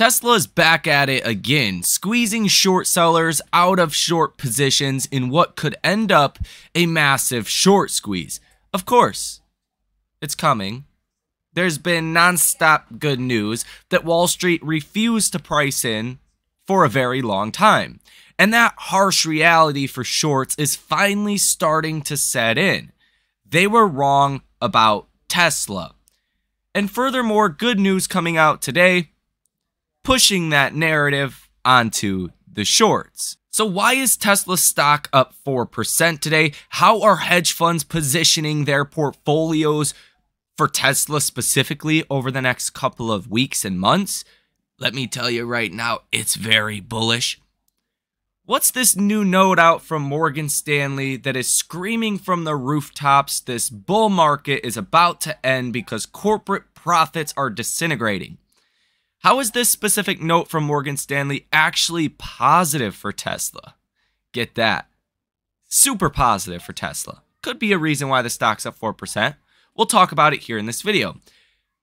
Tesla's back at it again, squeezing short sellers out of short positions in what could end up a massive short squeeze. Of course, it's coming. There's been nonstop good news that Wall Street refused to price in for a very long time. And that harsh reality for shorts is finally starting to set in. They were wrong about Tesla. And furthermore, good news coming out today, pushing that narrative onto the shorts. So why is Tesla stock up 4% today? How are hedge funds positioning their portfolios for Tesla specifically over the next couple of weeks and months? Let me tell you right now, it's very bullish. What's this new note out from Morgan Stanley that is screaming from the rooftops? This bull market is about to end because corporate profits are disintegrating. How is this specific note from Morgan Stanley actually positive for Tesla? Get that. Super positive for Tesla. Could be a reason why the stock's up 4%. We'll talk about it here in this video,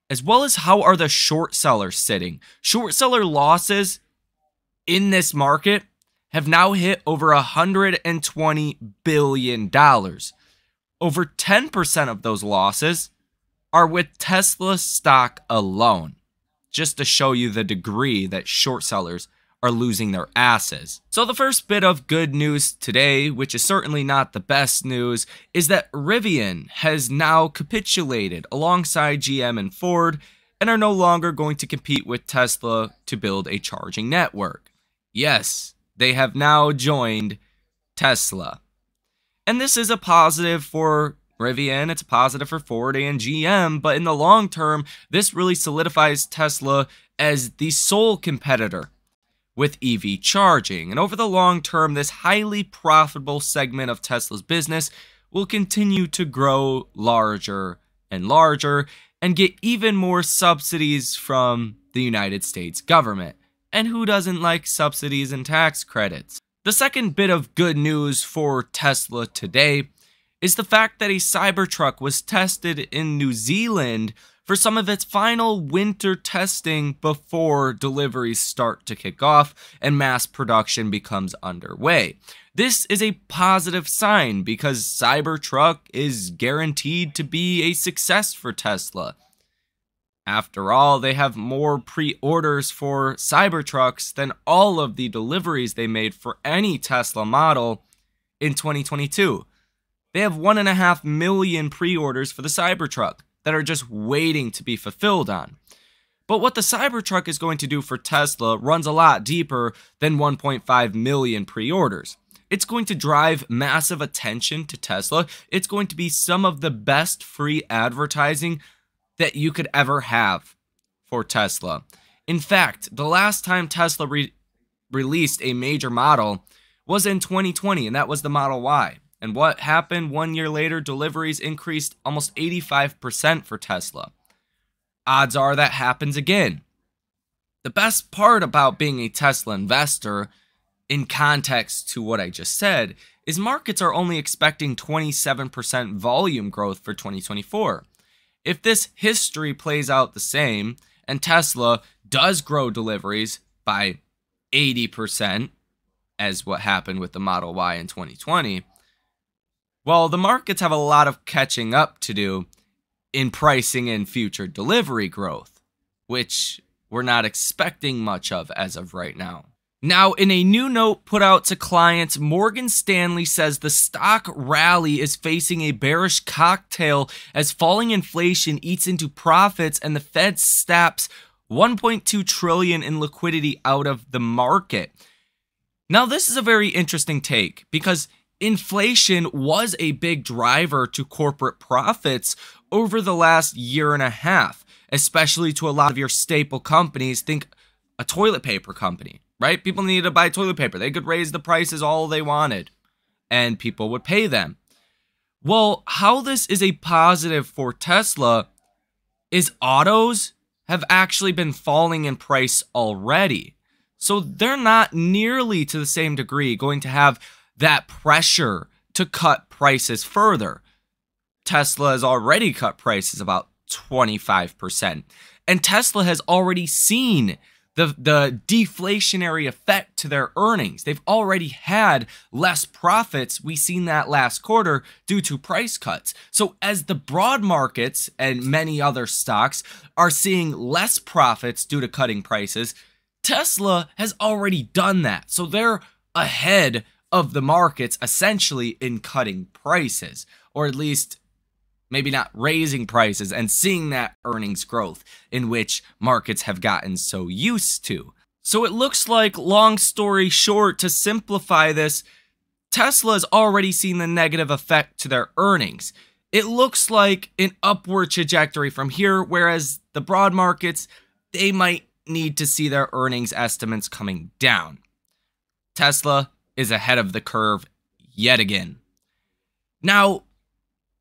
as well as how are the short sellers sitting. Short seller losses in this market have now hit over $120 billion. Over 10% of those losses are with Tesla stock alone, just to show you the degree that short sellers are losing their asses. So the first bit of good news today, which is certainly not the best news, is that Rivian has now capitulated alongside GM and Ford and are no longer going to compete with Tesla to build a charging network. Yes, they have now joined Tesla. And this is a positive for Rivian, it's a positive for Ford and GM, but in the long term, this really solidifies Tesla as the sole competitor with EV charging. And over the long term, this highly profitable segment of Tesla's business will continue to grow larger and larger and get even more subsidies from the United States government. And who doesn't like subsidies and tax credits? The second bit of good news for Tesla today is the fact that a Cybertruck was tested in New Zealand for some of its final winter testing before deliveries start to kick off and mass production becomes underway. This is a positive sign because Cybertruck is guaranteed to be a success for Tesla. After all, they have more pre-orders for Cybertrucks than all of the deliveries they made for any Tesla model in 2022. They have 1.5 million pre-orders for the Cybertruck that are just waiting to be fulfilled on. But what the Cybertruck is going to do for Tesla runs a lot deeper than 1.5 million pre-orders. It's going to drive massive attention to Tesla. It's going to be some of the best free advertising that you could ever have for Tesla. In fact, the last time Tesla released a major model was in 2020, and that was the Model Y. And what happened 1 year later? Deliveries increased almost 85% for Tesla. Odds are that happens again. The best part about being a Tesla investor, in context to what I just said, is markets are only expecting 27% volume growth for 2024. If this history plays out the same and Tesla does grow deliveries by 80%, as what happened with the Model Y in 2020, well, the markets have a lot of catching up to do in pricing in future delivery growth, which we're not expecting much of as of right now. Now, in a new note put out to clients, Morgan Stanley says the stock rally is facing a bearish cocktail as falling inflation eats into profits and the Fed saps $1.2 trillion in liquidity out of the market. Now, this is a very interesting take because inflation was a big driver to corporate profits over the last year and a half, especially to a lot of your staple companies. Think a toilet paper company, right? People needed to buy toilet paper. They could raise the prices all they wanted and people would pay them. Well, how this is a positive for Tesla is autos have actually been falling in price already. So they're not nearly to the same degree going to have that pressure to cut prices further. Tesla has already cut prices about 25%. And Tesla has already seen the deflationary effect to their earnings. They've already had less profits. We've seen that last quarter due to price cuts. So as the broad markets and many other stocks are seeing less profits due to cutting prices, Tesla has already done that. So they're ahead of the markets essentially in cutting prices, or at least maybe not raising prices and seeing that earnings growth in which markets have gotten so used to. So it looks like, long story short, to simplify this, Tesla's already seen the negative effect to their earnings. It looks like an upward trajectory from here, whereas the broad markets, they might need to see their earnings estimates coming down. Tesla is ahead of the curve yet again. Now,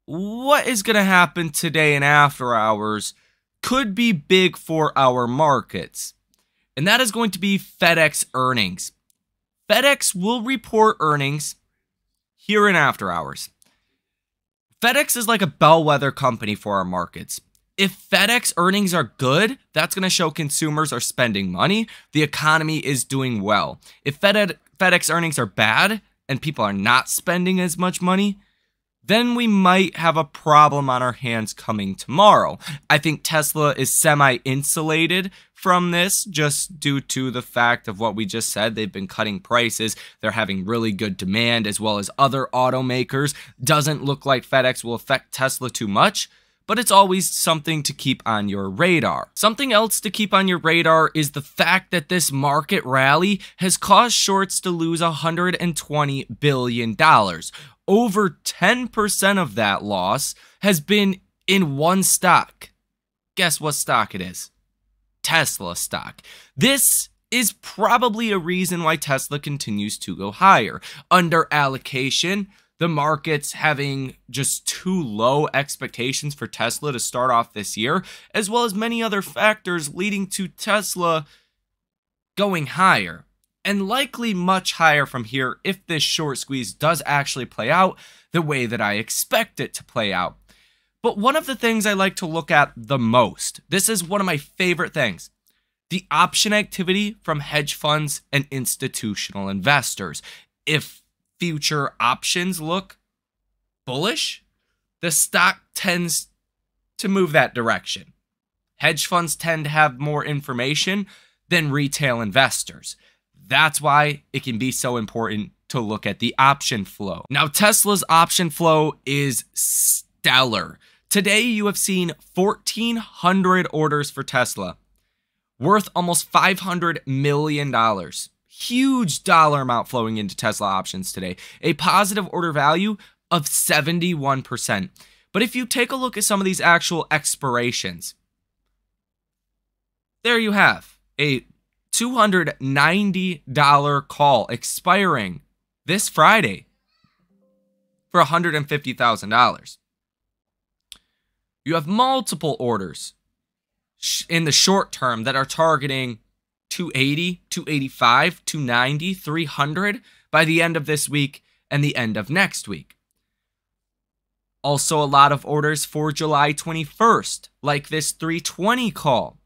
what is going to happen today and after hours could be big for our markets, and that is going to be FedEx earnings. FedEx will report earnings here and after hours. FedEx is like a bellwether company for our markets. If FedEx earnings are good, that's going to show consumers are spending money, the economy is doing well. If FedEx earnings are bad and people are not spending as much money, then we might have a problem on our hands coming tomorrow. I think Tesla is semi-insulated from this just due to the fact of what we just said. They've been cutting prices. They're having really good demand as well as other automakers. Doesn't look like FedEx will affect Tesla too much, but it's always something to keep on your radar. Something else to keep on your radar is the fact that this market rally has caused shorts to lose $120 billion. Over 10% of that loss has been in one stock. Guess what stock it is? Tesla stock. This is probably a reason why Tesla continues to go higher. Under allocation, the market's having just too low expectations for Tesla to start off this year, as well as many other factors leading to Tesla going higher, and likely much higher from here if this short squeeze does actually play out the way that I expect it to play out. But one of the things I like to look at the most, this is one of my favorite things, the option activity from hedge funds and institutional investors. If future options look bullish, the stock tends to move that direction. Hedge funds tend to have more information than retail investors. That's why it can be so important to look at the option flow. Now, Tesla's option flow is stellar. Today, you have seen 1,400 orders for Tesla, worth almost $500 million. Huge dollar amount flowing into Tesla options today. A positive order value of 71%. But if you take a look at some of these actual expirations, there you have a $290 call expiring this Friday for $150,000. You have multiple orders in the short term that are targeting 280, 285, 290, 300 by the end of this week and the end of next week. Also, a lot of orders for July 21st, like this 320 call.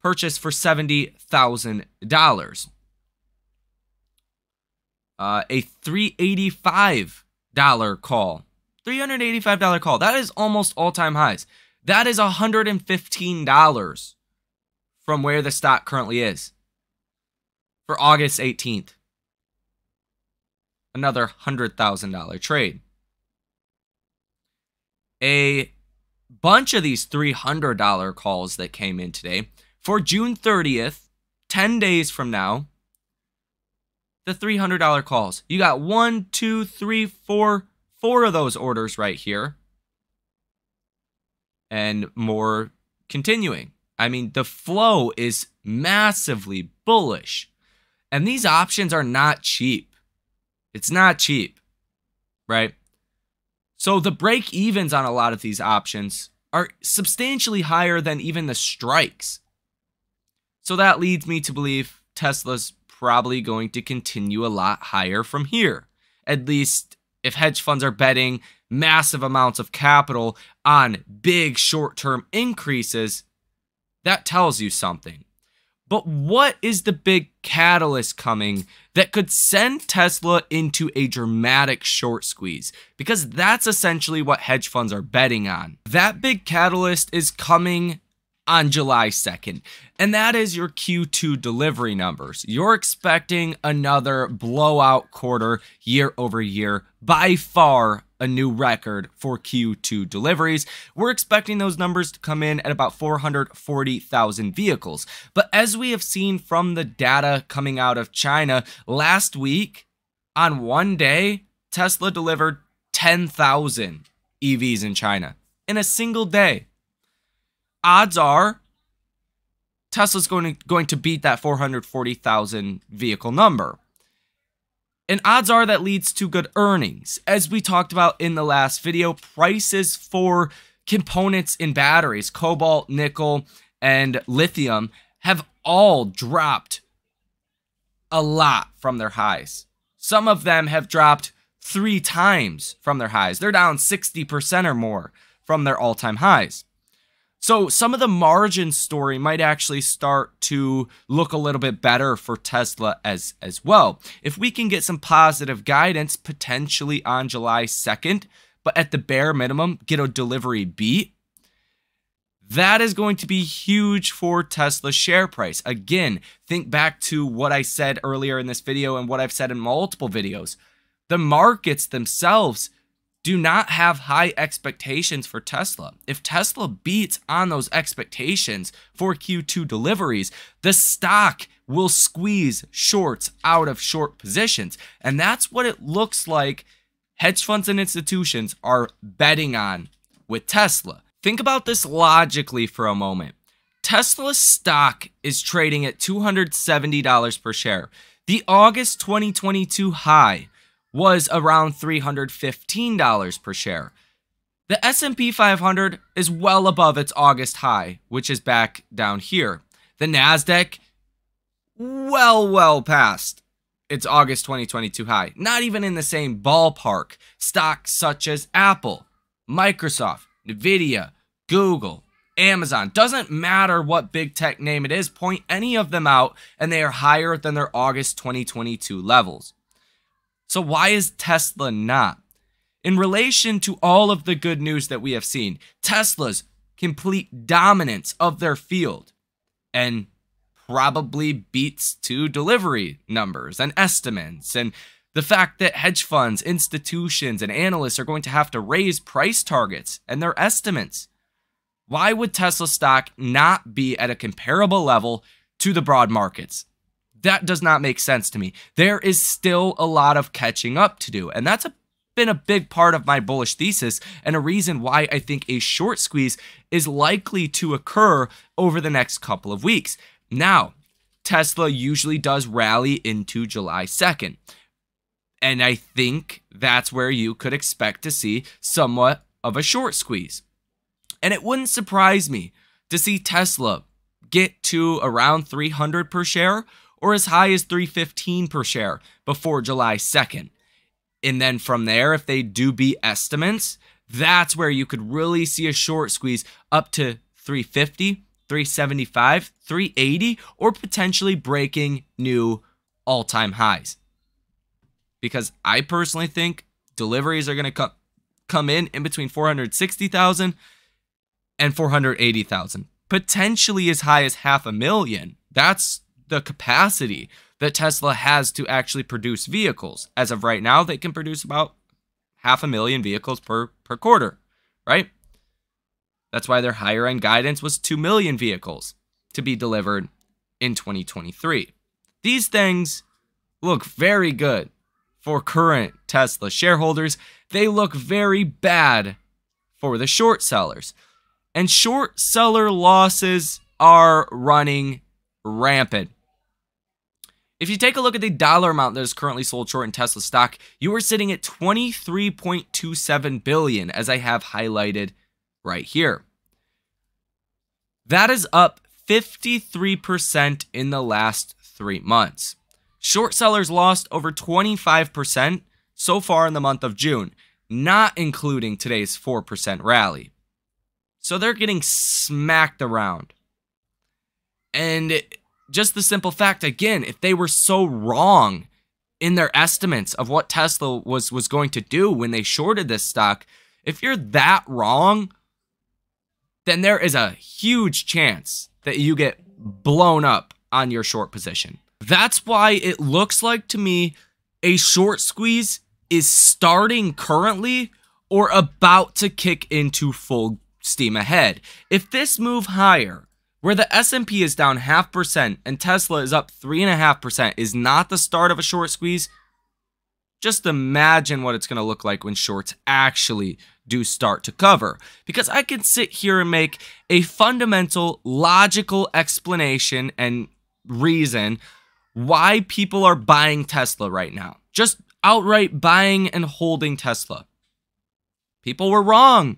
Purchased for $70,000. A $385 call. $385 call. That is almost all-time highs. That is $115 from where the stock currently is. For August 18th. Another $100,000 trade. A bunch of these $300 calls that came in today. For June 30th, 10 days from now, the $300 calls. You got one, two, three, four of those orders right here. And more continuing. I mean, the flow is massively bullish. And these options are not cheap. It's not cheap, right? So the break-evens on a lot of these options are substantially higher than even the strikes. So that leads me to believe Tesla's probably going to continue a lot higher from here. At least if hedge funds are betting massive amounts of capital on big short-term increases, that tells you something. But what is the big catalyst coming that could send Tesla into a dramatic short squeeze? Because that's essentially what hedge funds are betting on. That big catalyst is coming on July 2nd, and that is your Q2 delivery numbers. You're expecting another blowout quarter year over year, by far a new record for Q2 deliveries. We're expecting those numbers to come in at about 440,000 vehicles. But as we have seen from the data coming out of China, last week, on one day, Tesla delivered 10,000 EVs in China in a single day. Odds are Tesla's going to beat that 440,000 vehicle number. And odds are that leads to good earnings. As we talked about in the last video, prices for components in batteries, cobalt, nickel, and lithium, have all dropped a lot from their highs. Some of them have dropped 3 times from their highs. They're down 60% or more from their all-time highs. So some of the margin story might actually start to look a little bit better for Tesla as well. If we can get some positive guidance potentially on July 2nd, but at the bare minimum, get a delivery beat, that is going to be huge for Tesla's share price. Again, think back to what I said earlier in this video and what I've said in multiple videos. The markets themselves do not have high expectations for Tesla. If Tesla beats on those expectations for Q2 deliveries, the stock will squeeze shorts out of short positions. And that's what it looks like hedge funds and institutions are betting on with Tesla. Think about this logically for a moment. Tesla's stock is trading at $270 per share. The August 2022 high was around $315 per share. The S&P 500 is well above its August high, which is back down here. The NASDAQ, well past its August 2022 high. Not even in the same ballpark. Stocks such as Apple, Microsoft, Nvidia, Google, Amazon, doesn't matter what big tech name it is, point any of them out, and they are higher than their August 2022 levels. So why is Tesla not? In relation to all of the good news that we have seen, Tesla's complete dominance of their field and probably beats to delivery numbers and estimates, and the fact that hedge funds, institutions, and analysts are going to have to raise price targets and their estimates. Why would Tesla stock not be at a comparable level to the broad markets? That does not make sense to me. There is still a lot of catching up to do. And that's been a big part of my bullish thesis and a reason why I think a short squeeze is likely to occur over the next couple of weeks. Now, Tesla usually does rally into July 2nd. And I think that's where you could expect to see somewhat of a short squeeze. And it wouldn't surprise me to see Tesla get to around $300 per share, or as high as $315 per share before July 2nd. And then from there, if they do beat estimates, that's where you could really see a short squeeze up to $350, $375, $380, or potentially breaking new all-time highs. Because I personally think deliveries are going to come in between 460,000 and 480,000, potentially as high as 500,000. That's the capacity that Tesla has to actually produce vehicles. As of right now, they can produce about 500,000 vehicles per quarter, right? That's why their higher end guidance was 2 million vehicles to be delivered in 2023. These things look very good for current Tesla shareholders. They look very bad for the short sellers. And short seller losses are running rampant. If you take a look at the dollar amount that is currently sold short in Tesla stock, you are sitting at $23.27 billion, as I have highlighted right here. That is up 53% in the last 3 months. Short sellers lost over 25% so far in the month of June, not including today's 4% rally. So they're getting smacked around. And Just the simple fact, again, if they were so wrong in their estimates of what Tesla was going to do when they shorted this stock, if you're that wrong, then there is a huge chance that you get blown up on your short position. That's why it looks like to me a short squeeze is starting currently or about to kick into full steam ahead. If this move higher, where the S&P is down 0.5% and Tesla is up 3.5%, is not the start of a short squeeze, just imagine what it's going to look like when shorts actually do start to cover. Because I can sit here and make a fundamental, logical explanation and reason why people are buying Tesla right now. Just outright buying and holding Tesla. People were wrong.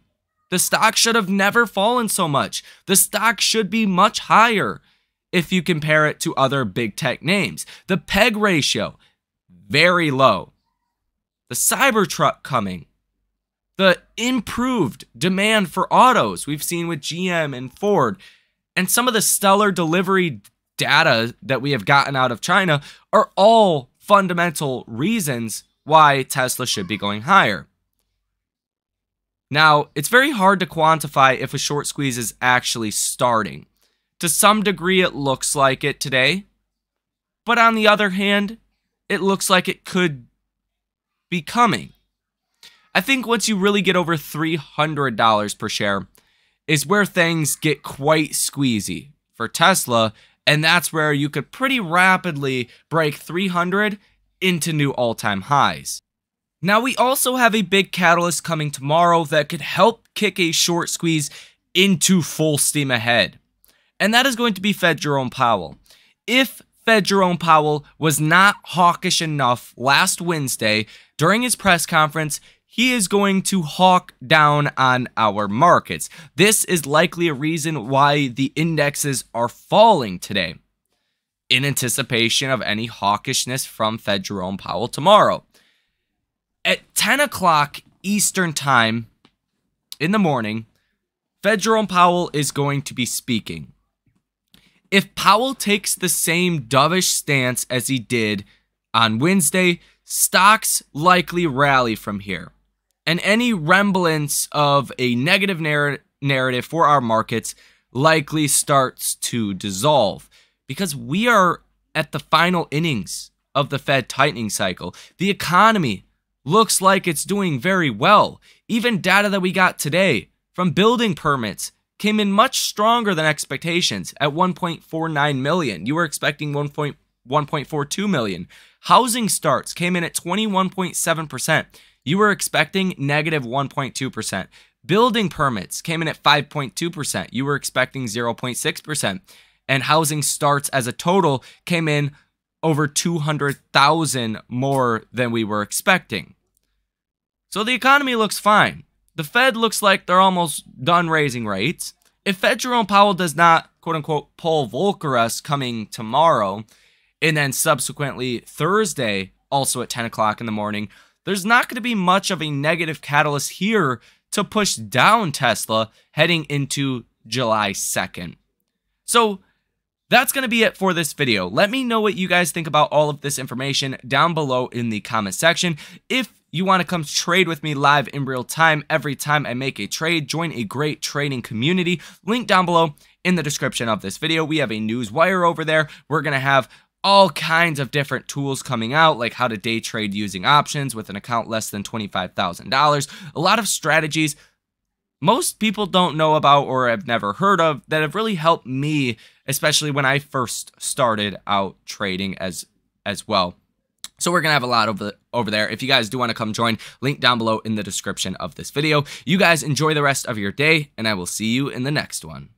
The stock should have never fallen so much. The stock should be much higher if you compare it to other big tech names. The PEG ratio, very low. The Cybertruck coming. The improved demand for autos we've seen with GM and Ford. And some of the stellar delivery data that we have gotten out of China are all fundamental reasons why Tesla should be going higher. Now, it's very hard to quantify if a short squeeze is actually starting. To some degree, it looks like it today. But on the other hand, it looks like it could be coming. I think once you really get over $300 per share is where things get quite squeezy for Tesla. And that's where you could pretty rapidly break 300 into new all-time highs. Now, we also have a big catalyst coming tomorrow that could help kick a short squeeze into full steam ahead. And that is going to be Fed Jerome Powell. If Fed Jerome Powell was not hawkish enough last Wednesday during his press conference, he is going to hawk down on our markets. This is likely a reason why the indexes are falling today in anticipation of any hawkishness from Fed Jerome Powell tomorrow. At 10 o'clock Eastern time in the morning, Fed Jerome Powell is going to be speaking. If Powell takes the same dovish stance as he did on Wednesday, stocks likely rally from here. And any remnants of a negative narrative for our markets likely starts to dissolve. Because we are at the final innings of the Fed tightening cycle. The economy looks like it's doing very well. Even data that we got today from building permits came in much stronger than expectations at 1.49 million. You were expecting 1.42 million. Housing starts came in at 21.7%. You were expecting negative 1.2%. Building permits came in at 5.2%. You were expecting 0.6%. And housing starts as a total came in over 200,000 more than we were expecting. So the economy looks fine. The Fed looks like they're almost done raising rates. If Fed Jerome Powell does not, quote unquote, pull Volcker us coming tomorrow, and then subsequently Thursday, also at 10 o'clock in the morning, there's not going to be much of a negative catalyst here to push down Tesla heading into July 2nd. So that's going to be it for this video. Let me know what you guys think about all of this information down below in the comment section. If you want to come trade with me live in real time every time I make a trade, join a great trading community. Link down below in the description of this video. We have a newswire over there. We're going to have all kinds of different tools coming out, like how to day trade using options with an account less than $25,000. A lot of strategies most people don't know about or have never heard of that have really helped me, especially when I first started out trading as well. So we're going to have a lot over there. If you guys do want to come join, link down below in the description of this video. You guys enjoy the rest of your day, and I will see you in the next one.